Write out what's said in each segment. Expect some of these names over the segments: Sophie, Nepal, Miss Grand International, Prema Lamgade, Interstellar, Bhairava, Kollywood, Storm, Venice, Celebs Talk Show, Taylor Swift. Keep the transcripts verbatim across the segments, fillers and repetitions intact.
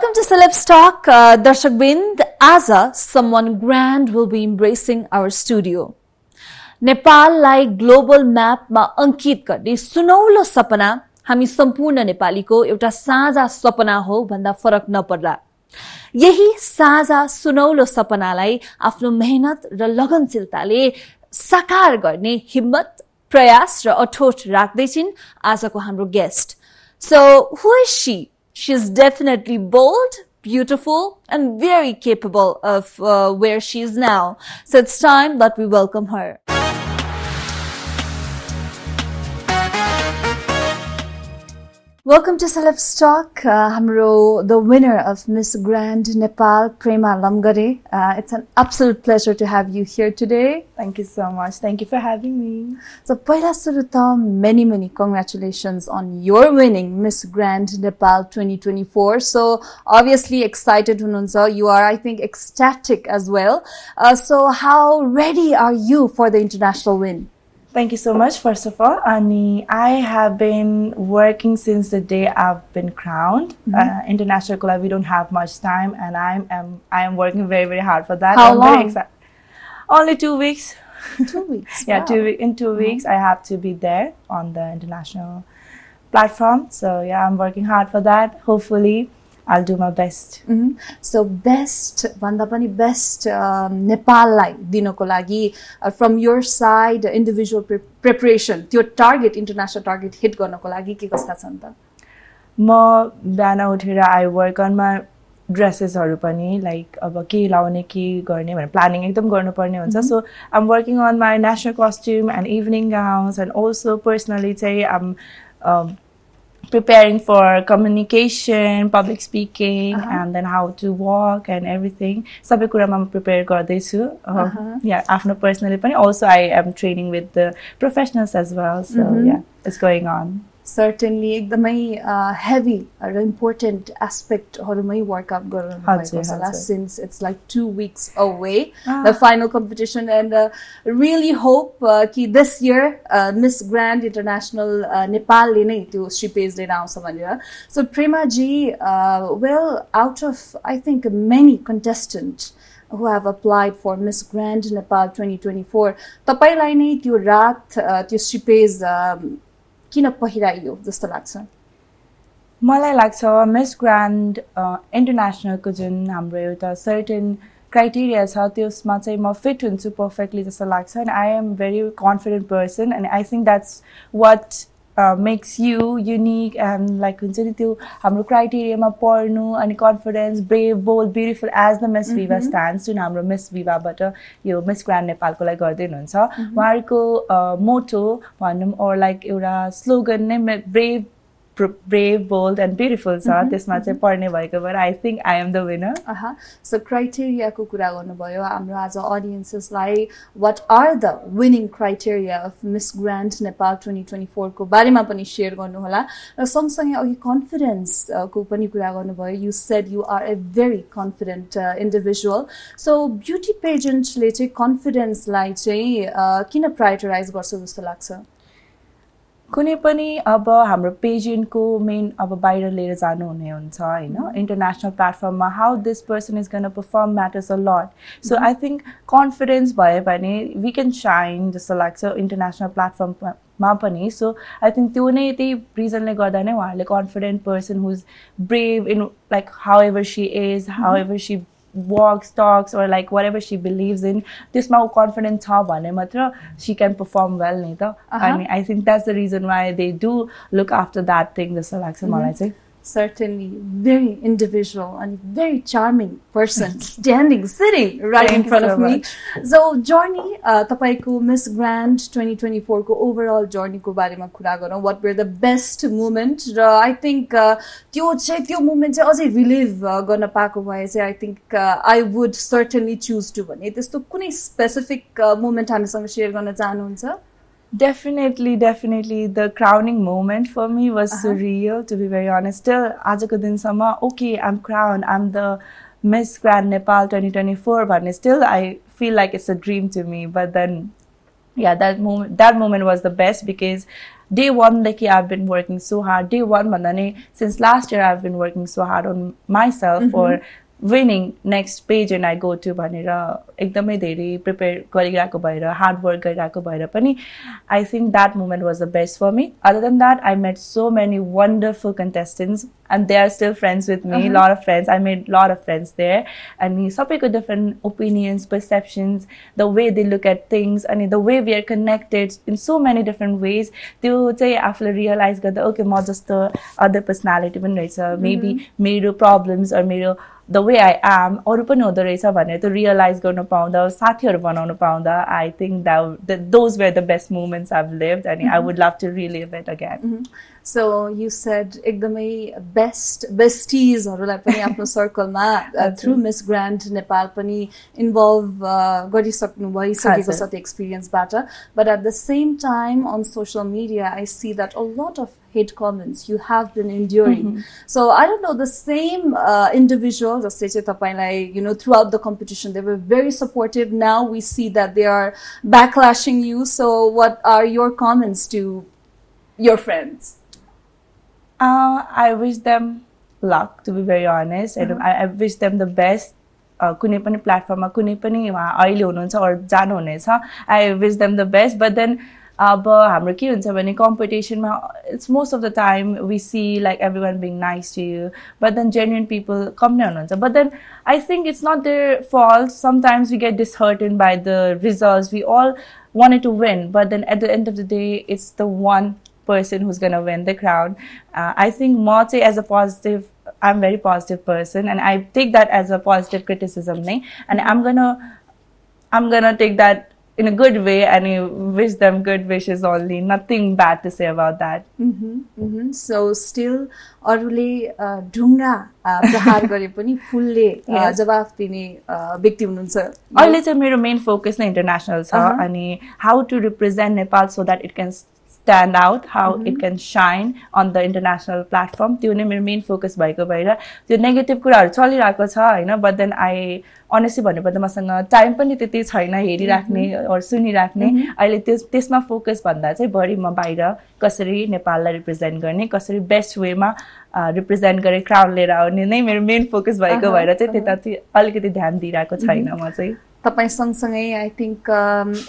Welcome to Celebs Talk, uh, Darshakbind. Aza, someone grand will be embracing our studio. नेपाललाई global म्यापमा अंकित गर्ने सुनौलो सपना हामी सम्पूर्ण नेपालीको एउटा साझा सपना हो भन्दा फरक नपर्ला। यही साझा सुनौलो सपनालाई आफ्नो मेहनत र लगनशीलताले साकार गर्ने हिम्मत, प्रयास र अठोट राख्दै छिन् आजको हाम्रो guest. So, who is she? She is definitely bold, beautiful and very capable of uh, where she is now. So it's time that we welcome her. Welcome to Celebs Talk. Uh, Hamro, the winner of Miss Grand Nepal, Prema Lamgade. Uh, it's an absolute pleasure to have you here today. Thank you so much. Thank you for having me. So, Paila Suruta, many, many congratulations on your winning Miss Grand Nepal twenty twenty-four. So, obviously excited, Hununsa. You are, I think, ecstatic as well. Uh, so, how ready are you for the international win? Thank you so much, first of all. Ani, I have been working since the day I've been crowned. Mm-hmm. uh, International Club, we don't have much time, and I am I am working very, very hard for that. How I'm long? Very Only two weeks. Two weeks. Yeah, wow. two in two mm-hmm. weeks I have to be there on the international platform. So yeah, I'm working hard for that. Hopefully, I'll do my best. Mm-hmm. So best, Vandapani best um, Nepal lai dinoko lagi uh, from your side individual pre preparation. Your target, international target hit garnako lagi ke kasta chan ta? Ma bihana uthera I work on my dresses haru pani like aba ke laune ke garne bhanera planning ekdam garnu parne huncha. So I'm working on my national costume and evening gowns, and also personally say I'm um, preparing for communication, public speaking, uh -huh. and then how to walk and everything. Sabai kura ma prepare gardai chu. Yeah, after personally pani. Also, I am training with the professionals as well. So mm -hmm. yeah, it's going on. Certainly, ekdamai uh, heavy or important aspect harumai workout garnu bhayeko chha, since it's like two weeks away, ah. the final competition, and uh, really hope uh, ki this year uh, Miss Grand International uh, Nepal le nai tyo shipage lera aउँछ भनेर. So Prema ji, uh, well, out of I think many contestants who have applied for Miss Grand Nepal twenty twenty-four, tapai lai nai tyo raat tyo shipage किन पहिराइयो जस्तो लाग्छ? मलाई लाग्छ miss grand international को जुन हाम्रो एउटा सर्टेन क्राइटेरिया छ त्यसमा चाहिँ म फिट हुन्छु पर्फेक्टली जस्तो लाग्छ, and I am very confident person, and I think that's what makes you unique and like हुन्छ नि त्यो हाम्रो क्राइटेरियामा पर्नु अनि confidence, brave, bold, beautiful as the miss Vibha stands जुन हाम्रो मिस विभाबाट यो मिस ग्रान्ड नेपालको लागि गर्दै हुनुहुन्छ, उहाँहरूको मोटो भनौँ ओर लाइक एउटा स्लोगन नै brave brave, bold and beautiful छ. त्यसमा चाहिँ पढ्ने भएको भएर I think I am the winner. Aha. So criteria को कुरा गर्नु भयो, हाम्रो आज audiences lie what are the winning criteria of Miss Grand Nepal twenty twenty-four को बारेमा पनि शेयर गर्नु होला र सँगसँगै अघि confidence को पनि कुरा गर्नु भयो. You said you are a very confident uh, individual. So beauty pageant ले चाहिँ confidence लाई चाहिँ किन prioritize गर्छ जस्तो लाग्छ? कुनै पनि अब हाम्रो पेजेन्टको मेन अब बाहिर लिएर जानु हुने हुन्छ हैन, इन्टरनेशनल प्लेटफर्ममा how this person is gonna perform matters a lot. So I think confidence भयो भने वी कैन शाइन जस्तो लाग्छ इन्टरनेशनल प्लेटफर्ममा पनि. सो आई थिंक त्यो नै त्यही रिजनले गर्दा नै उहाँहरूले confident person who is brave in like however she is, however she walks, talks, or like whatever she believes in, this ma confident tha bhane matra she can perform well ni ta. I mean, I think that's the reason why they do look after that thing, the selection malai chai. Certainly, very individual and very charming person standing, sitting right Thank in front so of much. me. So, journey, uh, tapaiko Miss Grand twenty twenty-four ko overall journey ko baare ma kura garau. What were the best moments? Uh, I think tyo chai tyo moment chai aajai relive garna paako bhaye chai I think uh, I would certainly choose to bhane testo kunai specific uh, moment hamisanga share garna chahनुहुन्छ? Definitely, definitely. The crowning moment for me was uh-huh. surreal, to be very honest. Till ajako din samma, okay, I'm crowned. I'm the Miss Grand Nepal twenty twenty-four, but still I feel like it's a dream to me. But then, yeah, that moment, that moment was the best because Day one, like I've been working so hard. Day one, manane, since last year, I've been working so hard on myself mm-hmm. for winning next page and I go to bhanera ekdamai dherai prepare garigako bhayera hard work garigako bhayera pani. I think that moment was the best for me. Other than that, I met so many wonderful contestants and they are still friends with me. A lot of friends. I made a lot of friends there and we saw people different opinions, perceptions, the way they look at things and the way we are connected in so many different ways. To say after realize that okay, more just the other personality one right, so maybe mero problems or mero the way I am, or open other to realize going to I think that, that those were the best moments I've lived, and mm-hmm. I would love to relive it again. Mm-hmm. So you said ekdamai best besties haruलाई पनि आफ्नो circle through Miss Grand Nepal pani involve गरिसक्नु भइसकेको छ त्यो experience बाट, but at the same time on social media I see that a lot of hate comments you have been enduring. Mm-hmm. So I don't know, the same uh, individuals, you know, throughout the competition, they were very supportive. Now we see that they are backlashing you. So what are your comments to your friends? Uh, I wish them luck, to be very honest. Mm-hmm. I, I wish them the best. कुनै पनि platform, कुनै पनि अहिले हुनुहुन्छ और जानुहुनेछ. I wish them the best, but then in competition, it's most of the time we see like everyone being nice to you, but then genuine people come. But then I think it's not their fault. Sometimes we get disheartened by the results. We all wanted to win, but then at the end of the day, it's the one person who's gonna win the crown. Uh, I think more as a positive, I'm a very positive person, and I take that as a positive criticism, and I'm gonna, I'm gonna take that in a good way, and you wish them good wishes only. Nothing bad to say about that. Mm-hmm, mm-hmm. So still, arule dhungra prahar gare pani fulle jawaf dine byakti hununcha. Aile chahi mero main focus na international cha, ani how to represent Nepal so that it can stand out, how mm-hmm. it can shine on the international platform. Tyo nai mero main focus bhayeko bhayera tyo negative kuraharu chalirako cha haina, but then I honestly bhanepata masanga time pani tyati chaina herirakne or sunirakhne. Aile tyo tesma focus bhanda chai bari ma bahira kasari Nepal la represent गर्ने, कसरी best way ma represent gare, crown lera aune nai mero main focus bhayeko bhayera chai त्यताति अलिकति ध्यान दिइराको छैन म चाहिँ. तपाईं सँगसँगै I think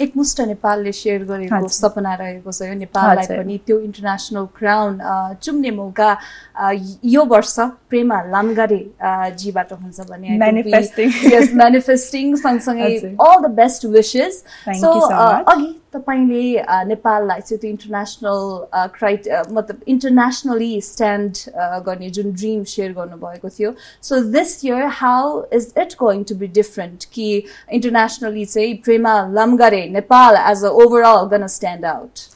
एकमुष्ट नेपालले शेयर गरेको सपना रहेको छ यो नेपाललाई पनि त्यो इन्टरनेशनल क्राउन चुम्ने मौका यो वर्ष प्रेमा लामगाडे जीबाट हुन्छ भन्ने manifesting, yes, manifesting सँगसँगै all the best wishes. Thank so, you so much. अघि तपाईंले नेपाललाई चाहिँ त्यो इन्टरनेशनल क्राइट मतलब इन्टरनेशनली स्ट्यान्ड गर्ने जुन ड्रीम शेयर गर्नु भएको थियो, so this year how is it going to be different कि internationally say Prema Lamgade Nepal as a overall gonna stand out?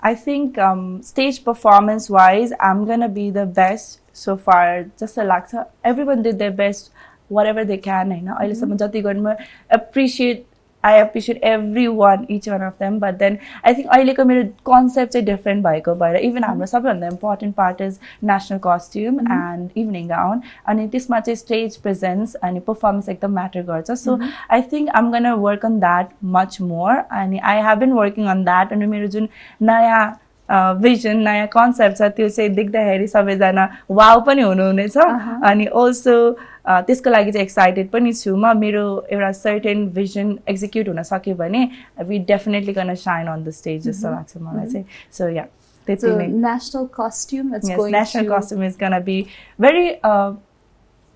I think um, stage performance wise I'm gonna be the best so far. Just a lot, everyone did their best whatever they can, you know. Mm-hmm. I appreciate I appreciate everyone, each one of them. But then I think my concepts are different. By even our mm-hmm. the important part is national costume mm-hmm. and evening gown. And this much stage presence and performance like the matter. So mm-hmm. I think I'm gonna work on that much more. And I have been working on that. And my naya Uh, vision, naya concepts are to say, dig the hairy sabezana, wow, panununesa, and also uh, this collage excited panisuma, miro, era certain vision execute on a sake bane. We definitely gonna shine on the stages, so maximum, I say. So, yeah, that's so the national costume. It's yes, going national to... costume is gonna be very uh,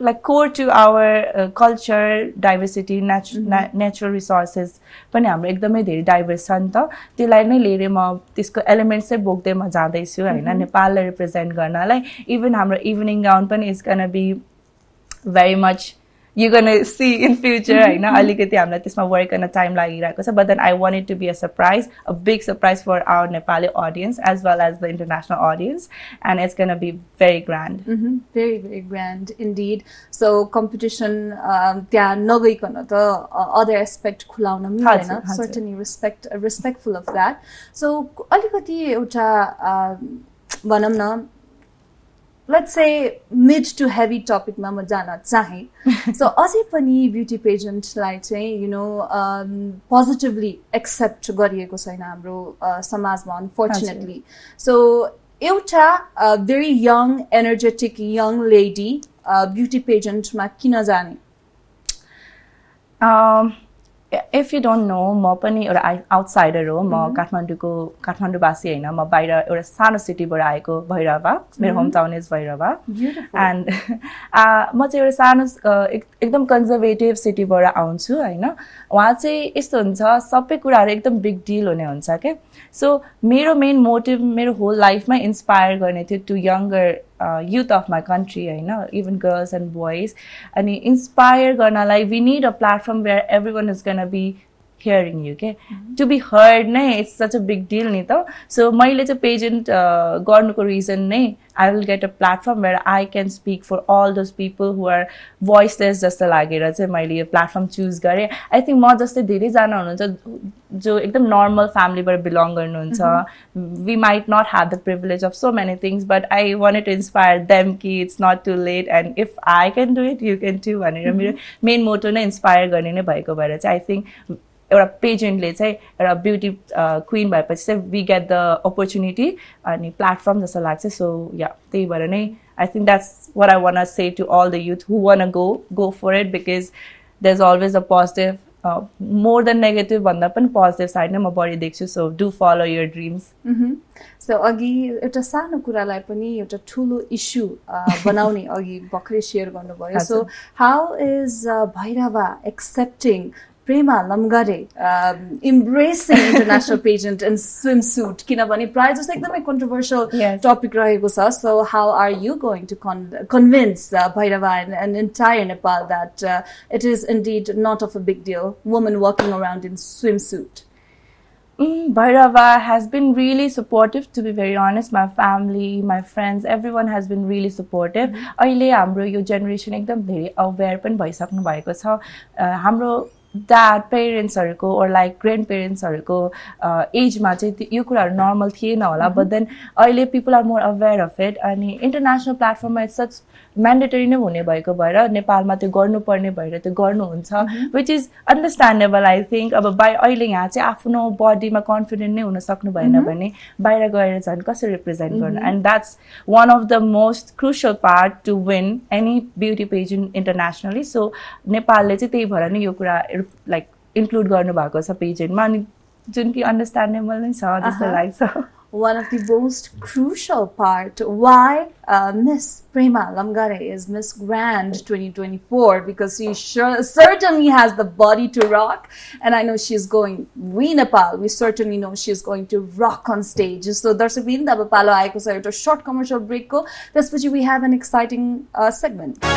like core to our uh, culture, diversity, natu mm-hmm. na natural resources. But now, we are diverse. So, the line is the elements of book. They Nepal represent Ghana. Like even our evening gown is gonna be very much. You're gonna see in future, right? Now, alikati amla tisma work and a time lagi rako cha. But then I want it to be a surprise, a big surprise for our Nepali audience as well as the international audience, and it's gonna be very grand. Mm-hmm. Very very grand indeed. So competition, tya nagai kono the other aspect khulauna milena. Certainly respect respectful of that. So alikati uta banam na. let's say mid to heavy topic ma ma jana chahe. So asai pani beauty pageant lai chahi, you know, um, positively accept gariyeko chaina hamro samaj ma, unfortunately. So euta uh, very young, energetic young lady uh, beauty pageant ma kina jane? Um If you don't know, म पनि एउटा outsider हो. म काठमाडौँको काठमाडौँ बासी हैन, म बाहिर एउटा सानो सिटीबाट आएको, भैरवा. मेरो home town is Bhairahawa. And म चाहिँ एउटा सानो एकदम कन्जर्भेटिभ सिटीबाट आउँछु हैन. वहाँ चाहिँ यस्तो हुन्छ सबै कुराहरु एकदम बिग डील हुने हुन्छ के. सो मेरो मेन मोटिभ मेरो होल लाइफमा इन्स्पायर गर्ने थियो to younger Uh, youth of my country, you know, even girls and boys, and inspire gonna like we need a platform where everyone is gonna be hearing you, okay? Mm-hmm. To be heard, nahi, it's such a big deal, nahi toh. So my little pageant, uh, garnuko reason, nahi, I will get a platform where I can speak for all those people who are voiceless, just like it. That's my little platform choose gare. I think more just the daily jana huncha, jo ekdam normal family but belong garnu huncha. We might not have the privilege of so many things, but I wanted to inspire them ki it's not too late, and if I can do it, you can too. Bhanera मेरो main motto नै inspire गर्ने नै भएको भएर चाहिँ I think एउटा पेजेन्टले चाहिँ एउटा ब्युटी क्वीन भएपछि चाहिँ वी गेट द अपर्च्युनिटी अनि प्लेटफर्म जस्तो लाग्छ. सो या त्यही भएर नै I think that's what I want to say to all the youth who want to go go for it because there is always a positive more than negative भन्दा पनि positive side नै म बढी देख्छु. So do follow your dreams. So अघि एउटा सानो कुरालाई पनि एउटा ठुलो इश्यू बनाउने अघि भर्खरै सेयर गर्नुभयो. So how is Bhairahawa accepting Prema Lamgade um, embracing international pageant and swimsuit kinabhane prior just like a controversial yes. topic raheko cha. So how are you going to con convince uh, Bhairava and, and entire Nepal that uh, it is indeed not of a big deal, woman walking around in swimsuit? Mm, Bhairava has been really supportive, to be very honest. My family, my friends, everyone has been really supportive. Aile hamro yo generation ekdam dherai aware pani bhaisaknu bhayeko cha. Hamro dad parents haruko or like grandparents haruko uh, age ma chahi yo kura normal thiena hola, but then aile people are more aware of it and international platform ma it's such mandatory नै हुने भएको भएर नेपालमा त्यो गर्नुपर्ने भएर त्यो गर्नुहुन्छ, which is understandable. I think अब बाइ अहिले यहाँ चाहिँ आफ्नो बडीमा कन्फिडेन्ट नै हुन सक्नु भएन भने बाहिर गएर झन् कसरी रिप्रेजेन्ट गर्नु. And that's one of the most crucial part to win any beauty pageant internationally. So नेपालले चाहिँ त्यही भएर नै यो कुरा लाइक इन्क्लुड गर्नु भएको छ पेजेन्टमा, अनि जुन कि अन्डरस्ट्यान्डेबल नै छ जस्तो लाग्छ. One of the most crucial part why uh, Miss Prema Lamgade is Miss Grand twenty twenty-four, because she sure, certainly has the body to rock, and I know she's going, we Nepal, we certainly know she's going to rock on stage. So darshakbinda aba palo aeko cha euta short commercial break ko त्यसपछि we have an exciting uh, segment.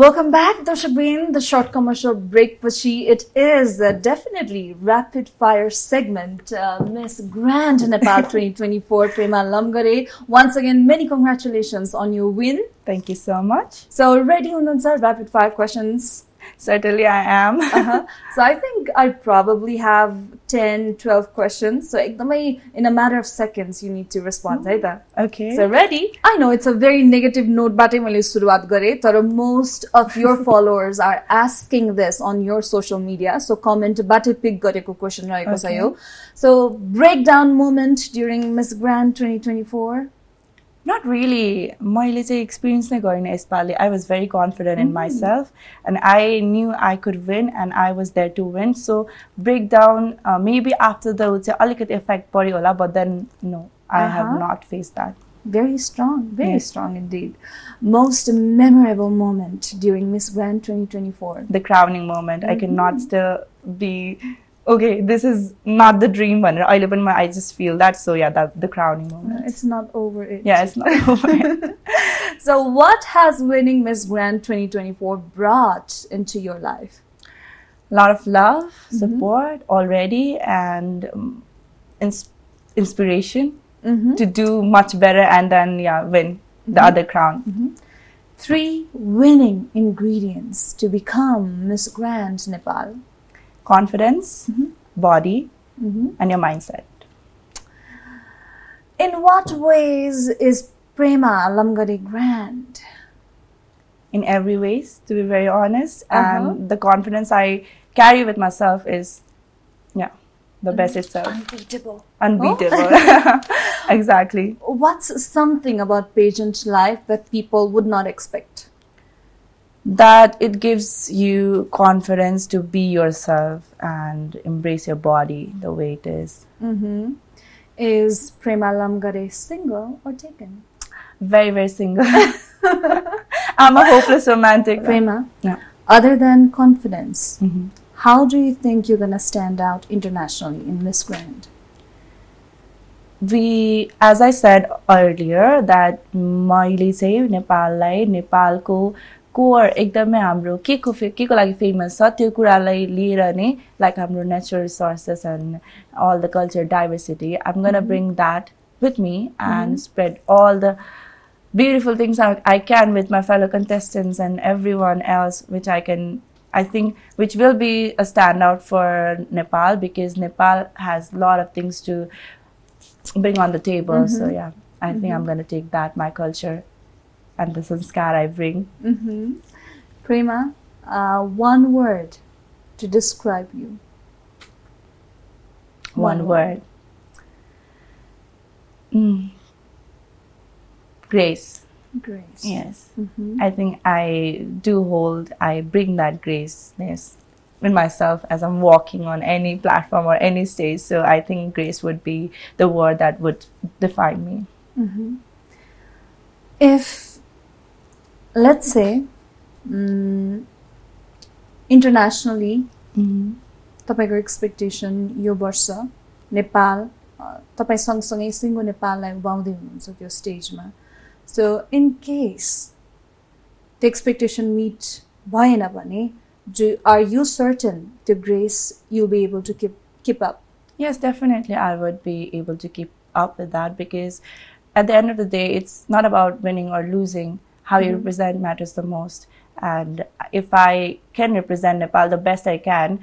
Welcome back, Doshabin. The short commercial break pachi. It is a definitely rapid fire segment. Uh, Miss Grand Nepal twenty twenty-four, Prema Lamgade. Once again, many congratulations on your win. Thank you so much. So, ready ununza rapid fire questions? Certainly, I am. uh-huh. So, I think I probably have ten, twelve questions. So, in a matter of seconds, you need to respond. Mm-hmm. Okay. So, ready? I know it's a very negative note, but most of your followers are asking this on your social media. So, comment, but pick question. Okay. So, breakdown moment during Miss Grand twenty twenty-four? Not really. My experience I was very confident mm. in myself, and I knew I could win, and I was there to win. So breakdown uh, maybe after the effect, but then no, I uh -huh. have not faced that. Very strong, very yes. strong indeed. Most memorable moment during Miss Grand twenty twenty-four? The crowning moment. Mm -hmm. I cannot still be okay, this is not the dream one. I just feel that. So yeah, that the crowning moment. It's not over it. Yeah, it's not over it. So what has winning Miss Grand twenty twenty-four brought into your life? A lot of love, mm-hmm. support already, and um, ins inspiration mm-hmm. to do much better and then yeah, win the mm-hmm. other crown. Mm-hmm. Three winning ingredients to become Miss Grand Nepal. Confidence, mm-hmm. body, mm-hmm. and your mindset. In what ways is Prema Lamgade grand? In every ways, to be very honest. Uh-huh. And the confidence I carry with myself is, yeah, the best itself. Unbeatable. Unbeatable. Oh? Exactly. What's something about pageant life that people would not expect? That it gives you confidence to be yourself and embrace your body the way it is. Mm-hmm. Is Prema Lamgade single or taken? Very, very single. I'm a hopeless romantic. Prema, yeah. Other than confidence, mm-hmm. how do you think you're going to stand out internationally in Miss Grand? We, as I said earlier, that Maile say Nepal lai, Nepal ko core ekdamai hamro ke ko ke ko lagi famous cha tyo kura lai liera ni, like hamro natural resources and all the culture diversity. I'm going to mm-hmm. bring that with me and mm-hmm. spread all the beautiful things I can with my fellow contestants and everyone else, which I can, I think, which will be a standout for Nepal, because Nepal has a lot of things to bring on the table. Mm-hmm. So yeah, I mm-hmm. think I'm going to take that, my culture and the sanskar I bring. Mm-hmm. Prema, uh, one word to describe you. One, one word. word. Mm. Grace. Grace. Yes. Mm-hmm. I think I do hold, I bring that graceness in myself as I'm walking on any platform or any stage. So I think grace would be the word that would define me. Mm-hmm. If, let's say, um, internationally, तपाईको expectation यो वर्ष नेपाल, तपाईं सँगसँगै सिङ्गो नेपाललाई उभाउँदै हुनुहुन्छ त्यो स्टेजमा. So in case the expectation meet bhayena bhane, do are you certain the grace you'll be able to keep keep up? Yes, definitely I would be able to keep up with that, because at the end of the day it's not about winning or losing. How mm-hmm. you represent matters the most, and if I can represent Nepal the best I can,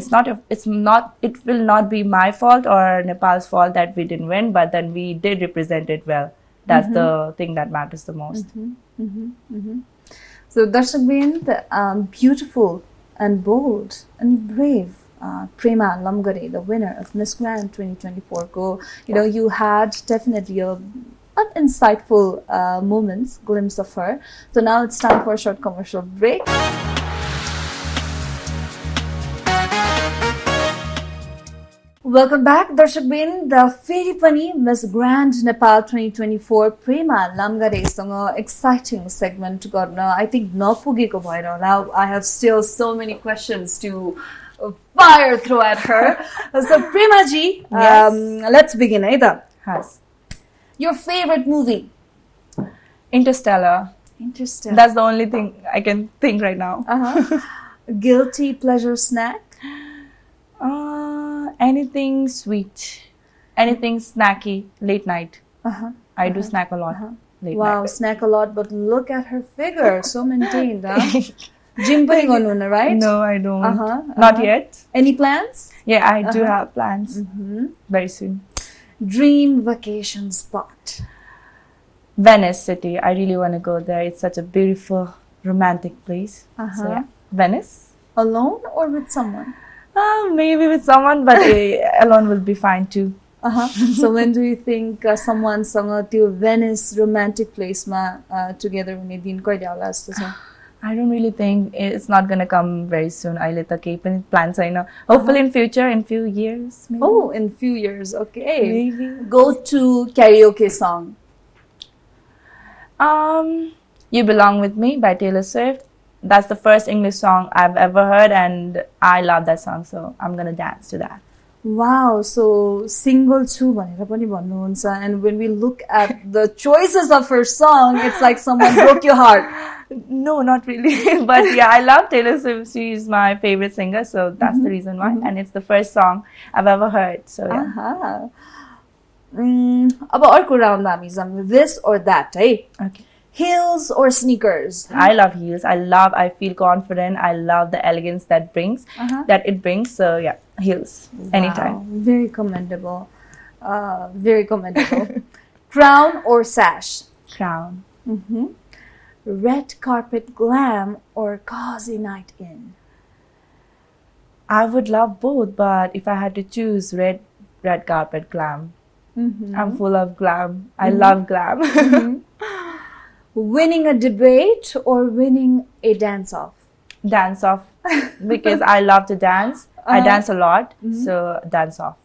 It's not, it's not, it will not be my fault or Nepal's fault that we didn't win, but then we did represent it well. That's mm-hmm. the thing that matters the most. Mm-hmm. Mm-hmm. Mm-hmm. So Darshakbind, um, beautiful and bold and brave uh, Prema Lamgade, the winner of Miss Grand twenty twenty-four. Go, you know, you had definitely a an insightful uh, moments, glimpse of her. So now it's time for a short commercial break. Welcome back, Darshakbind. The Feri Pani Miss Grand Nepal twenty twenty-four Prema Lamgade sanga exciting segment garna. I think napugeko bhayera hola. I have still so many questions to fire through at her. So Prema ji, yes. um, let's begin. Aida, yes. Your favorite movie? Interstellar. Interstellar. That's the only thing I can think right now. Uh-huh. Guilty pleasure snack? Uh, anything sweet, anything snacky, late night. Uh-huh. I uh-huh. do snack a lot. Uh-huh. Late wow, night. Snack a lot, but look at her figure, so maintained. Huh? Gym pani garnuhuna, right? No, I don't. Uh-huh. Uh-huh. Not yet. Any plans? Yeah, I do uh-huh. have plans. Mm-hmm. Very soon. Dream vacation spot? Venice city. I really want to go there. It's such a beautiful, romantic place. Uh-huh. So yeah, Venice. Alone or with someone? Uh, maybe with someone, but uh, alone will be fine too. Uh-huh. So when do you think uh, someone sanga to Venice romantic place ma uh, together hune din kaile hola jasto cha? I don't really think it's not gonna come very soon. Aile ta kehi pani plan chaina. Hopefully in future, in few years. Maybe. Oh, in few years, okay. Maybe. Go to karaoke song. Um, You Belong With Me by Taylor Swift. That's the first English song I've ever heard, and I love that song, so I'm gonna dance to that. Wow, so single too, and when we look at the choices of her song, it's like someone broke your heart. No, not really, but yeah, I love Taylor Swift. She's my favorite singer, so that's mm-hmm. the reason why, and it's the first song I've ever heard, so yeah. Uh-huh. Mm, about orko round mami, this or that, eh? Okay. Heels or sneakers? I love heels. I love, I feel confident. I love the elegance that brings, uh-huh. that it brings. So yeah, heels, wow. Anytime. Very commendable. Uh, very commendable. Crown or sash? Crown. Mm-hmm. Red carpet glam or cozy night in? I would love both, but if I had to choose, red red carpet glam. Mm-hmm. I'm full of glam. I mm-hmm. love glam. Mm-hmm. Winning a debate or winning a dance-off? Dance-off. Because I love to dance. Uh-huh. I dance a lot. Mm-hmm. So dance-off.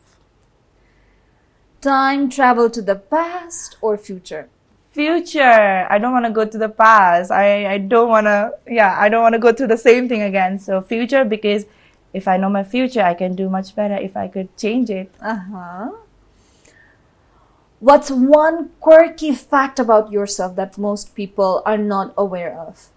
Time travel to the past or future? Future. I don't want to go to the past. I, I don't want to, yeah, I don't want to go through the same thing again. So future, because if I know my future, I can do much better if I could change it. Uh-huh. What's one quirky fact about yourself that most people are not aware of?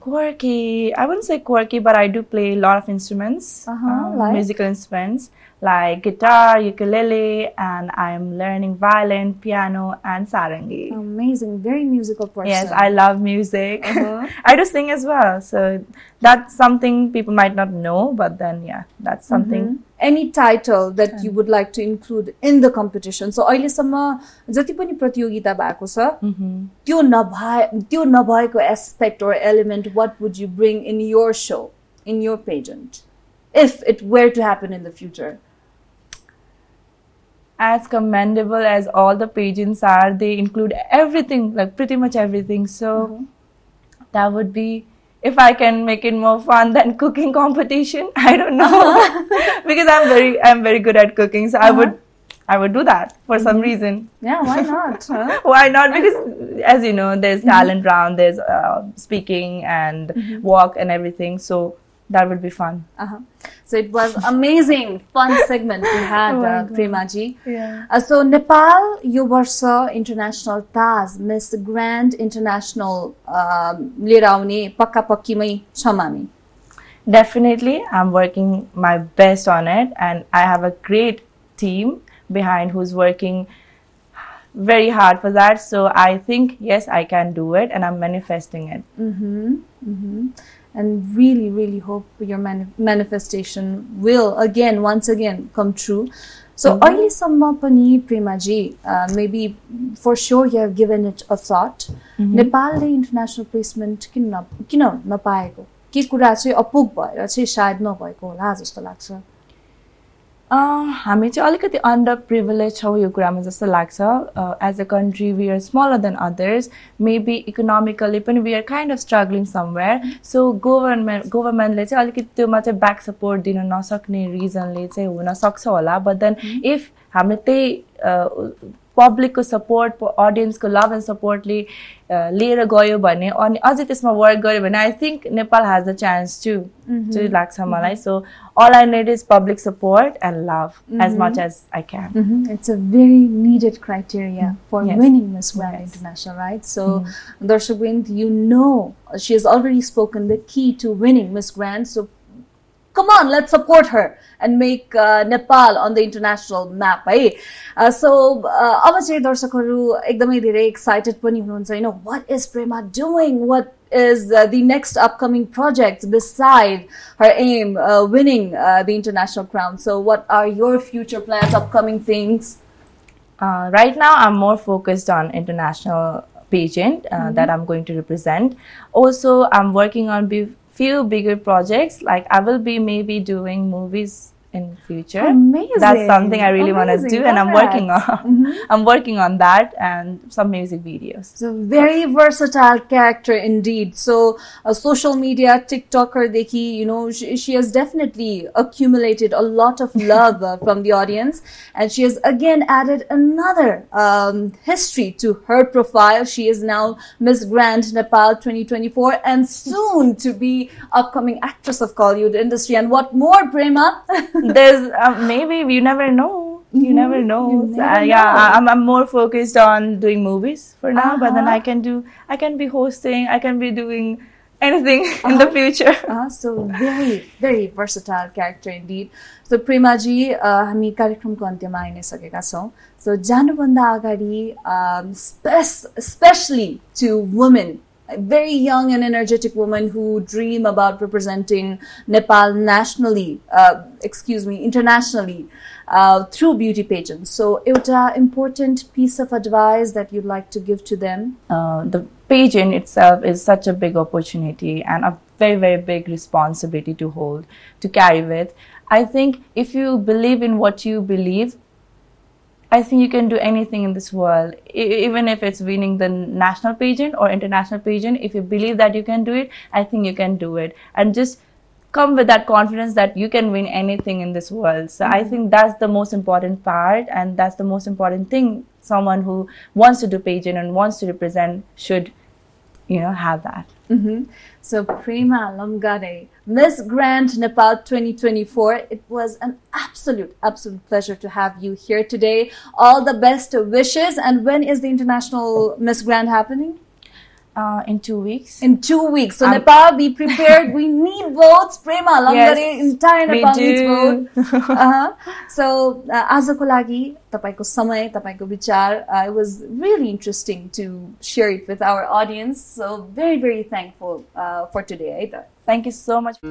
Quirky. I wouldn't say quirky, but I do play a lot of instruments, uh-huh, um, like? musical instruments like guitar, ukulele, and I'm learning violin, piano, and sarangi. Amazing. Very musical person. Yes, I love music. Uh-huh. I do sing as well. So that's something people might not know, but then, yeah, that's something. Mm-hmm. Any title that you would like to include in the competition? So, aile samma jati pani pratiyogita bhako cha, tyo nabhai, tyo nabhaiko aspect or element, what would you bring in your show, in your pageant, if it were to happen in the future? As commendable as all the pageants are, they include everything, like pretty much everything. So, mm-hmm. that would be. If I can make it more fun than cooking competition, I don't know. Uh-huh. Because I'm very, I'm very good at cooking, so uh-huh. I would, I would do that for mm-hmm. some reason. Yeah, why not? Huh? Why not? Because as you know, there's mm-hmm. talent round, there's uh, speaking and mm-hmm. walk and everything. So that would be fun. Uh-huh. So it was amazing, fun segment we had, oh uh, Prema ji. Yeah. Uh, so Nepal, you were so international Taz, Miss Grand International, Lirauni, Pakka Pakkimai Chamami. Definitely, I'm working my best on it, and I have a great team behind who's working very hard for that. So I think, yes, I can do it, and I'm manifesting it. Mm-hmm. Mm-hmm. And really, really hope your mani manifestation will again, once again, come true. So, aile samma pani Prema ji, maybe for sure you have given it a thought. Mm-hmm. Nepal le international placement kina kina napayeko? Ke kura chahi apug bhayera chahi shayad nabhayeko hola jasto lagcha? हामी चाहिँ अलिकति underprivileged छौं यो कुरामा जस्तो लाग्छ. As a country we are smaller than others, maybe economically पनि we are kind of struggling somewhere. So government governmentले चाहिँ अलिकति त्योमा चाहिँ back support दिन नसक्ने reasonले चाहिँ हुन सक्छ होला, but then if हामीले त्यही public को support, audience को love and support ले लिएर गयो भने अनि अझै त्यसमा work गरे भने I think Nepal has a chance too. So लाग्छ मलाई. So all I need is public support and love mm-hmm. as much as I can. Mm-hmm. It's a very needed criteria for yes. winning Miss Grand yes. International, right? So, mm-hmm. Darshakwind, you know, she has already spoken the key to winning Miss Grand. So, come on, let's support her and make uh, Nepal on the international map. Right? Uh, so, Avajay Darshakharu, ekdamai dhirai excited pani hunahuncha. You know, what is Prema doing? What is uh, the next upcoming projects beside her aim, uh, winning uh, the international crown? So what are your future plans, upcoming things? Uh, right now, I'm more focused on international pageant uh, mm-hmm. that I'm going to represent. Also, I'm working on a few bigger projects. Like I will be maybe doing movies in future. Amazing. That's something I really want to do, and I'm working on mm-hmm. I'm working on that and some music videos. So very versatile character indeed. So a social media TikToker dekhi, you know, she, she has definitely accumulated a lot of love uh, from the audience, and she has again added another um, history to her profile. She is now Miss Grand Nepal twenty twenty-four and soon to be upcoming actress of Kollywood industry. And what more, Prema? There's uh, maybe you never know. You mm-hmm. never know. You never uh, yeah, know. I'm, I'm more focused on doing movies for now. Uh-huh. But then I can do. I can be hosting. I can be doing anything uh-huh. in the future. Uh, so very, very versatile character indeed. So Prema ji, hami कार्यक्रम को अन्त्यमा आइन सकेका छौं. So जानुभन्दा अगाडि, um, especially to women very young and energetic women who dream about representing Nepal nationally, uh, excuse me, internationally, uh, through beauty pageants. So, एउटा important piece of advice that you'd like to give to them? Uh, the pageant itself is such a big opportunity and a very, very big responsibility to hold, to carry with. I think if you believe in what you believe, I think you can do anything in this world, I even if it's winning the national pageant or international pageant. If you believe that you can do it, I think you can do it. And just come with that confidence that you can win anything in this world. So mm-hmm. I think that's the most important part, and that's the most important thing someone who wants to do pageant and wants to represent should, you know, have that. Mm-hmm. So Prema Lamgade, Miss Grand Nepal twenty twenty-four, it was an absolute, absolute pleasure to have you here today. All the best wishes. And when is the International Miss Grand happening? Uh, in two weeks. In two weeks. So um, Nepal, be prepared. We need votes. Prema Lamgade, yes, entire Nepal needs vote. Uh-huh. So, uh, Azako Lagi, Tapaiko Samay, Tapaiko Vichar, it was really interesting to share it with our audience. So, very, very thankful uh, for today. Thank you so much.